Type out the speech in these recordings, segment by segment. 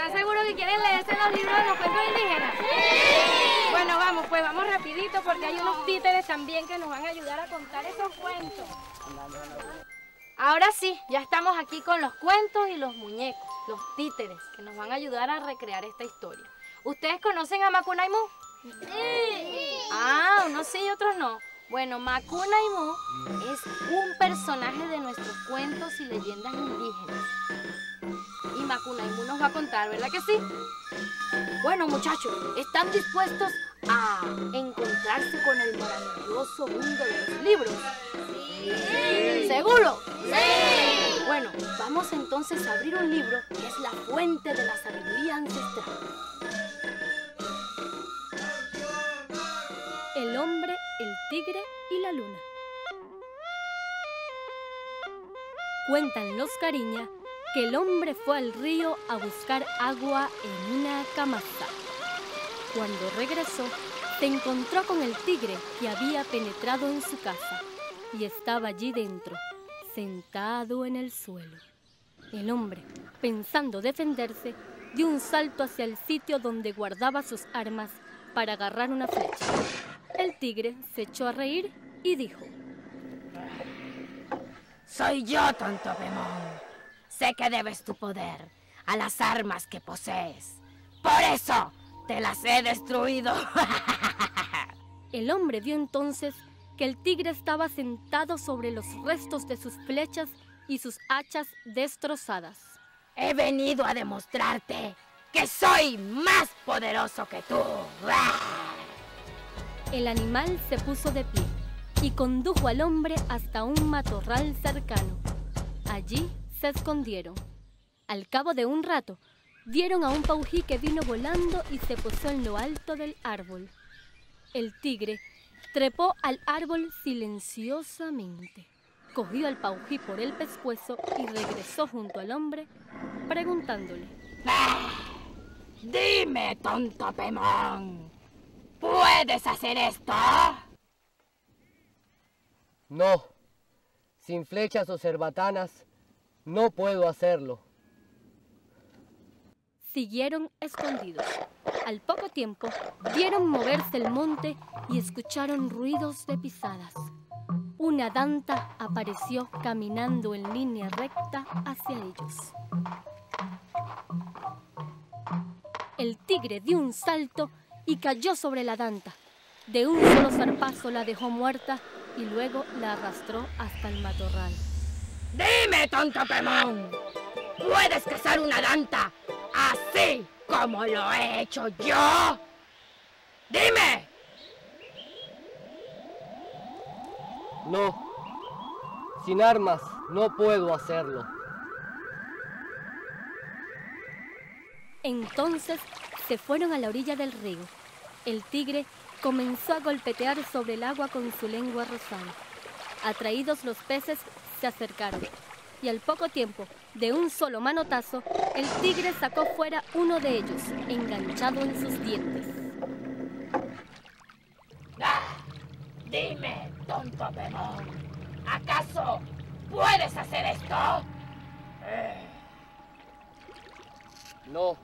¿Estás seguro que quieren leerse los libros de los cuentos indígenas? ¡Sí! Bueno, vamos, pues vamos rapidito porque hay unos títeres también que nos van a ayudar a contar esos cuentos. Ahora sí, ya estamos aquí con los cuentos y los muñecos, los títeres, que nos van a ayudar a recrear esta historia. ¿Ustedes conocen a Makunaima? ¡Sí! Ah, unos sí y otros no. Bueno, Makunaima es un personaje de nuestros cuentos y leyendas indígenas. Y Makunaima nos va a contar, ¿verdad que sí? Bueno, muchachos, ¿están dispuestos a encontrarse con el maravilloso mundo de los libros? ¡Sí! ¿Seguro? ¡Sí! Bueno, vamos entonces a abrir un libro que es la fuente de la sabiduría ancestral. El hombre, el tigre y la luna. Cuentan los Cariña que el hombre fue al río a buscar agua en una camasta. Cuando regresó, se encontró con el tigre que había penetrado en su casa y estaba allí dentro, sentado en el suelo. El hombre, pensando defenderse, dio un salto hacia el sitio donde guardaba sus armas para agarrar una flecha. El tigre se echó a reír y dijo: «Soy yo, tonto pemón. Sé que debes tu poder a las armas que posees. ¡Por eso te las he destruido!» El hombre vio entonces que el tigre estaba sentado sobre los restos de sus flechas y sus hachas destrozadas. «He venido a demostrarte que soy más poderoso que tú». El animal se puso de pie y condujo al hombre hasta un matorral cercano. Allí se escondieron. Al cabo de un rato, vieron a un paují que vino volando y se posó en lo alto del árbol. El tigre trepó al árbol silenciosamente, cogió al paují por el pescuezo y regresó junto al hombre, preguntándole: «Dime, tonto pemón, ¿puedes hacer esto?» «No, sin flechas o cerbatanas, no puedo hacerlo». Siguieron escondidos. Al poco tiempo, vieron moverse el monte y escucharon ruidos de pisadas. Una danta apareció caminando en línea recta hacia ellos. El tigre dio un salto y cayó sobre la danta. De un solo zarpazo la dejó muerta y luego la arrastró hasta el matorral. «Dime, tonto pemón, ¿puedes cazar una danta así como lo he hecho yo? ¡Dime!» «No, sin armas no puedo hacerlo». Entonces se fueron a la orilla del río. El tigre comenzó a golpetear sobre el agua con su lengua rosada. Atraídos los peces, se acercaron y al poco tiempo, de un solo manotazo, el tigre sacó fuera uno de ellos, enganchado en sus dientes. «Dime, tonto pemón, ¿acaso puedes hacer esto?» «No,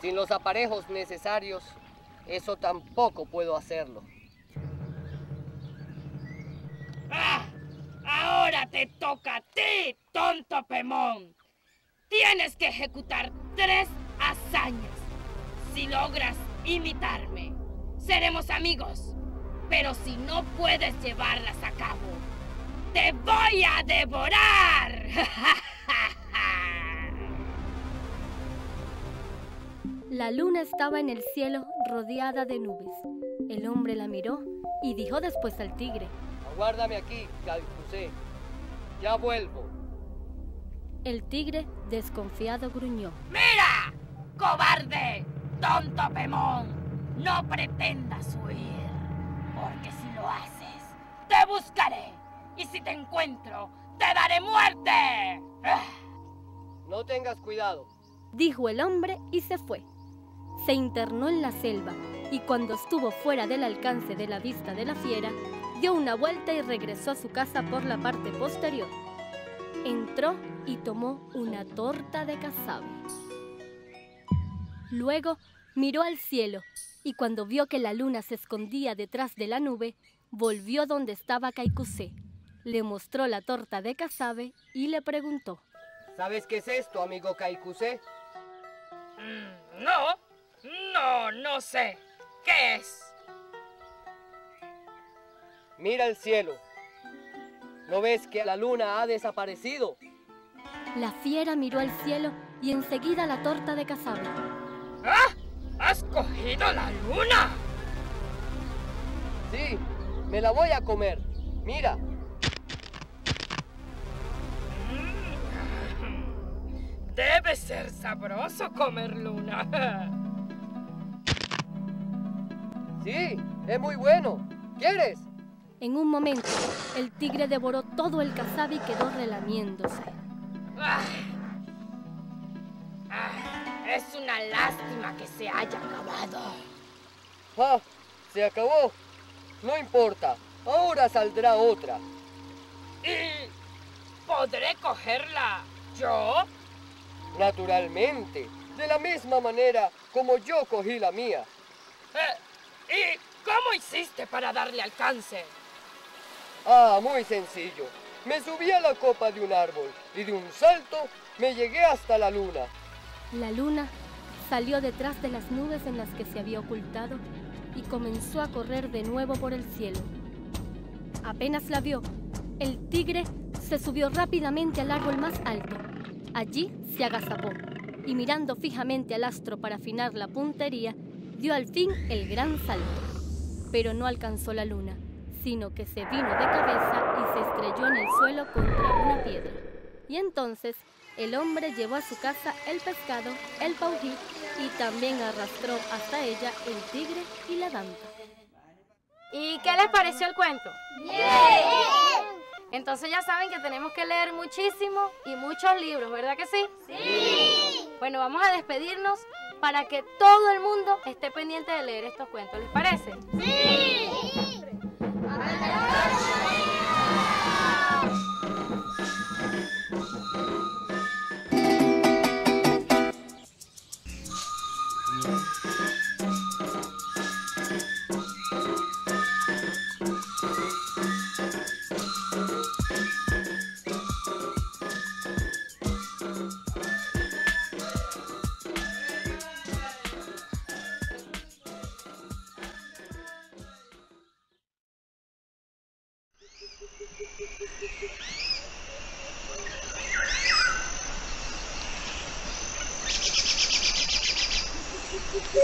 sin los aparejos necesarios, eso tampoco puedo hacerlo». «Ahora te toca a ti, tonto pemón. Tienes que ejecutar 3 hazañas. Si logras imitarme, seremos amigos. Pero si no puedes llevarlas a cabo, te voy a devorar». La luna estaba en el cielo rodeada de nubes. El hombre la miró y dijo después al tigre: «Aguárdame aquí, Kaikusé. Ya vuelvo». El tigre desconfiado gruñó. ¡Mira, cobarde, tonto pemón! No pretendas huir, porque si lo haces, te buscaré. Y si te encuentro, te daré muerte. No tengas cuidado, dijo el hombre y se fue. Se internó en la selva y cuando estuvo fuera del alcance de la vista de la fiera, dio una vuelta y regresó a su casa por la parte posterior. Entró y tomó una torta de casabe. Luego miró al cielo y cuando vio que la luna se escondía detrás de la nube, volvió donde estaba Kaikusé. Le mostró la torta de casabe y le preguntó. ¿Sabes qué es esto, amigo Kaikusé? No sé. ¿Qué es? Mira el cielo. ¿No ves que la luna ha desaparecido? La fiera miró al cielo y enseguida la torta de casabe. ¡Ah! ¿Has cogido la luna? Sí, me la voy a comer. Mira. Debe ser sabroso comer luna. Sí, es muy bueno. ¿Quieres? En un momento, el tigre devoró todo el casabe y quedó relamiéndose. Es una lástima que se haya acabado. Se acabó. No importa, ahora saldrá otra. ¿Y podré cogerla yo? Naturalmente, de la misma manera como yo cogí la mía. ¿Y cómo hiciste para darle alcance? Muy sencillo. Me subí a la copa de un árbol y de un salto me llegué hasta la luna. La luna salió detrás de las nubes en las que se había ocultado y comenzó a correr de nuevo por el cielo. Apenas la vio, el tigre se subió rápidamente al árbol más alto. Allí se agazapó y mirando fijamente al astro para afinar la puntería, dio al fin el gran salto. Pero no alcanzó la luna, sino que se vino de cabeza y se estrelló en el suelo contra una piedra. Y entonces el hombre llevó a su casa el pescado, el paují y también arrastró hasta ella el tigre y la danta. ¿Y qué les pareció el cuento? ¡Bien! Entonces ya saben que tenemos que leer muchísimo y muchos libros, ¿verdad que sí? ¡Sí! Bueno, vamos a despedirnos para que todo el mundo esté pendiente de leer estos cuentos, ¿les parece? ¡Sí!